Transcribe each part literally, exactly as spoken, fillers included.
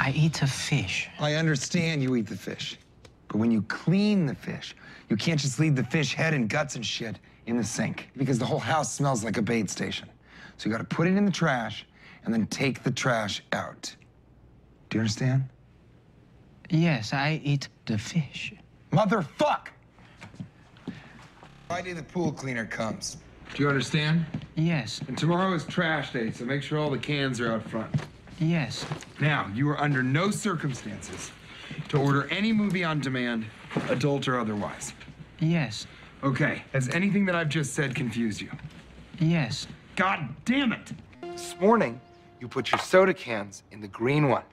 I eat a fish. I understand you eat the fish. But when you clean the fish, you can't just leave the fish head and guts and shit in the sink because the whole house smells like a bathe station. So you gotta put it in the trash and then take the trash out. Do you understand? Yes, I eat the fish. Motherfuck! Friday the pool cleaner comes. Do you understand? Yes. And tomorrow is trash day, so make sure all the cans are out front. Yes. Now, you are under no circumstances to order any movie on demand, adult or otherwise. Yes. Okay, has anything that I've just said confused you? Yes. God damn it! This morning, you put your soda cans in the green one,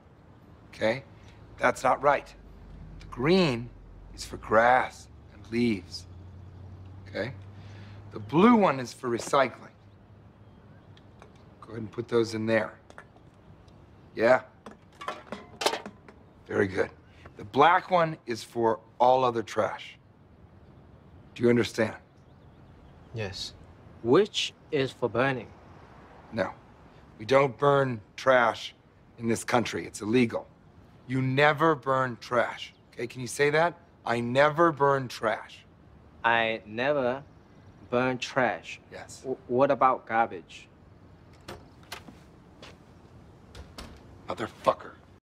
okay? That's not right. The green is for grass and leaves, okay? The blue one is for recycling. Go ahead and put those in there. Yeah. Very good. The black one is for all other trash. Do you understand? Yes. Which is for burning? No. We don't burn trash in this country. It's illegal. You never burn trash. Okay, can you say that? I never burn trash. I never burn trash. Yes. W- what about garbage? Motherfucker.